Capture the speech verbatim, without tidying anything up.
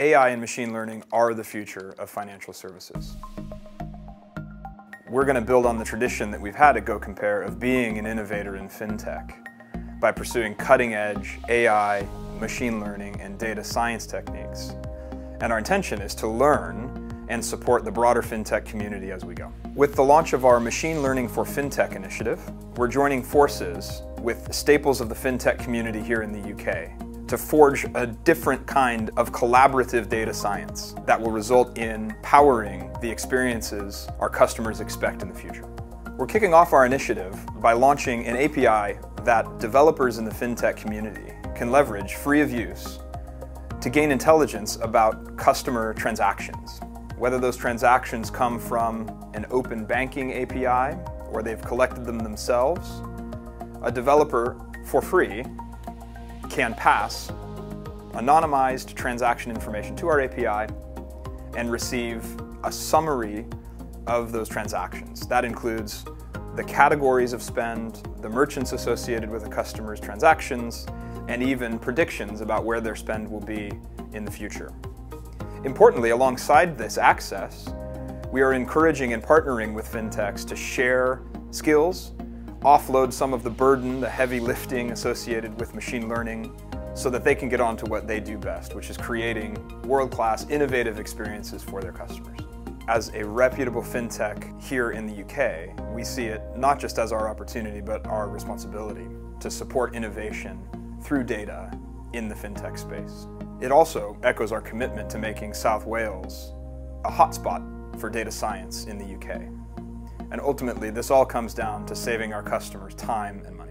A I and machine learning are the future of financial services. We're going to build on the tradition that we've had at GoCompare of being an innovator in fintech by pursuing cutting-edge A I, machine learning, and data science techniques. And our intention is to learn and support the broader fintech community as we go. With the launch of our Machine Learning for Fintech initiative, we're joining forces with staples of the fintech community here in the U K to forge a different kind of collaborative data science that will result in powering the experiences our customers expect in the future. We're kicking off our initiative by launching an A P I that developers in the fintech community can leverage free of use to gain intelligence about customer transactions, whether those transactions come from an open banking A P I or they've collected them themselves. A developer, for free, can pass anonymized transaction information to our A P I and receive a summary of those transactions. That includes the categories of spend, the merchants associated with a customer's transactions, and even predictions about where their spend will be in the future. Importantly, alongside this access, we are encouraging and partnering with fintechs to share skills, offload some of the burden, the heavy lifting associated with machine learning, so that they can get on to what they do best, which is creating world-class, innovative experiences for their customers. As a reputable fintech here in the U K, we see it not just as our opportunity, but our responsibility to support innovation through data in the fintech space. It also echoes our commitment to making South Wales a hotspot for data science in the U K. And ultimately, this all comes down to saving our customers time and money.